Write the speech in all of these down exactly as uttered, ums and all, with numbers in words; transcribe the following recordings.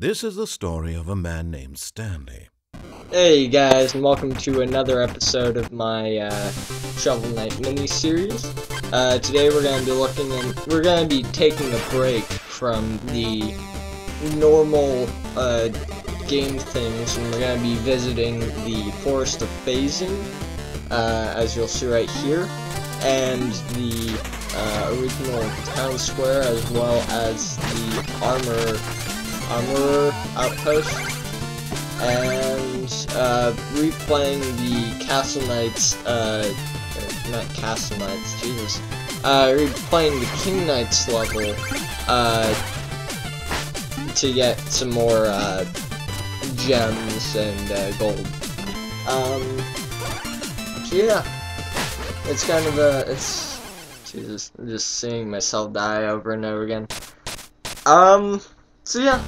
This is the story of a man named Stanley. Hey guys, and welcome to another episode of my uh, Shovel Knight mini-series. Uh, today we're gonna be looking, and we're gonna be taking a break from the normal uh, game things, and we're gonna be visiting the Forest of Phasing, uh, as you'll see right here, and the uh, original town square, as well as the armor. Armorer Outpost, and uh, replaying the Castle Knights, uh, not Castle Knights, Jesus, uh, replaying the King Knights level, uh, to get some more, uh, gems and, uh, gold. Um, yeah, it's kind of a, it's, Jesus, I'm just seeing myself die over and over again. Um... So yeah,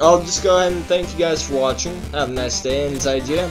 I'll just go ahead and thank you guys for watching. Have a nice day, and inside you.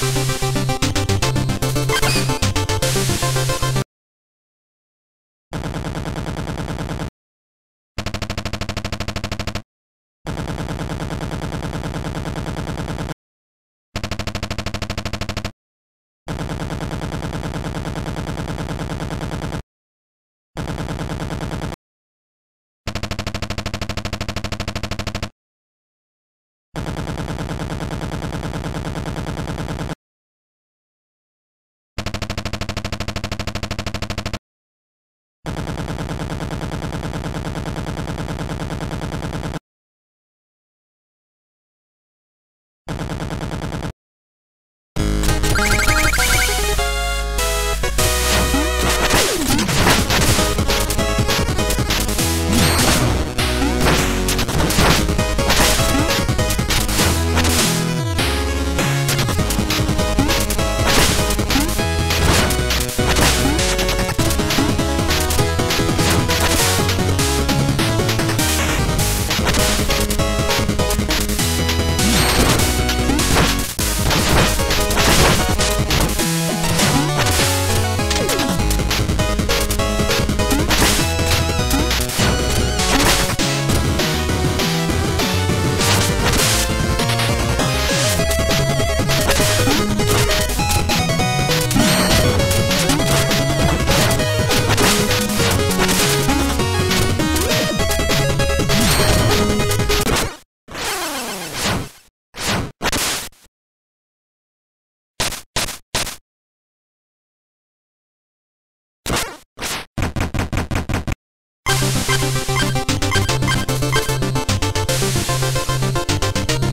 Bye.